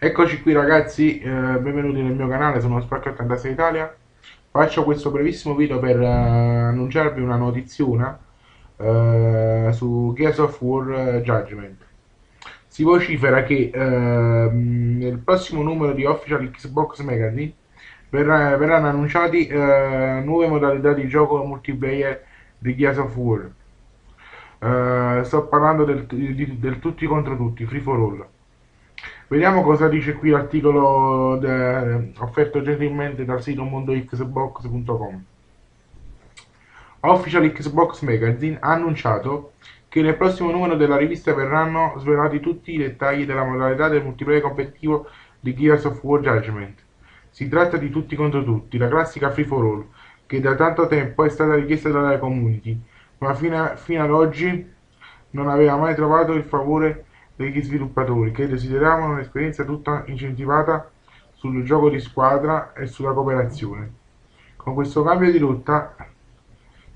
Eccoci qui ragazzi, benvenuti nel mio canale, sono SPARKIE86 Italia. Faccio questo brevissimo video per annunciarvi una notiziona su Gears of War Judgment. Si vocifera che nel prossimo numero di Official Xbox Magazine verranno annunciati nuove modalità di gioco multiplayer di Gears of War. Sto parlando del tutti contro tutti, free for all. Vediamo cosa dice qui l'articolo offerto gentilmente dal sito mondoxbox.com. Official Xbox Magazine ha annunciato che nel prossimo numero della rivista verranno svelati tutti i dettagli della modalità del multiplayer competitivo di Gears of War Judgment. Si tratta di tutti contro tutti, la classica free for all, che da tanto tempo è stata richiesta dalla community, ma fino ad oggi non aveva mai trovato il favore degli sviluppatori, che desideravano un'esperienza tutta incentivata sul gioco di squadra e sulla cooperazione. Con questo cambio di rotta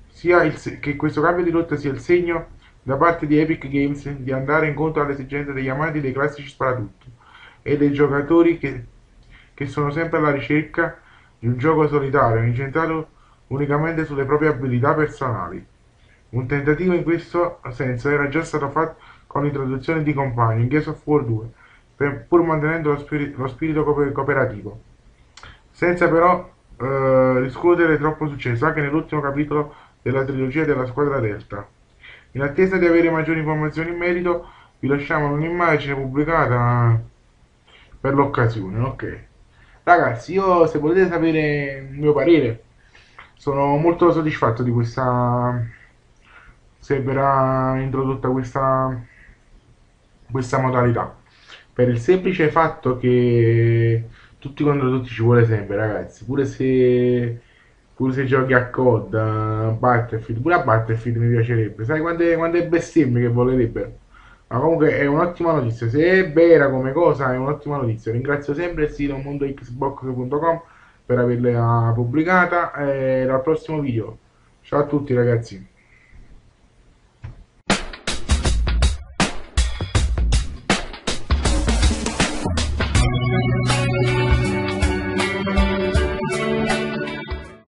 sia il segno da parte di Epic Games di andare incontro alle esigenze degli amanti dei classici sparatutto e dei giocatori che sono sempre alla ricerca di un gioco solitario incentrato unicamente sulle proprie abilità personali. Un tentativo in questo senso era già stato fatto con l'introduzione di compagni in Gears of War 2, pur mantenendo lo spirito cooperativo, senza però riscuotere troppo successo anche nell'ultimo capitolo della trilogia della squadra Delta. In attesa di avere maggiori informazioni in merito, vi lasciamo un'immagine pubblicata per l'occasione. Ok, ragazzi, io, se volete sapere il mio parere, sono molto soddisfatto di questa, se verrà introdotta questa modalità, per il semplice fatto che tutti contro tutti ci vuole sempre, ragazzi. Pure se giochi a COD, Battlefield, pure a Battlefield mi piacerebbe, sai quante bestemmie che volerebbero, ma comunque è un'ottima notizia, se è vera come cosa è un'ottima notizia. Ringrazio sempre il sito mondoxbox.com per averla pubblicata, e al prossimo video, ciao a tutti ragazzi.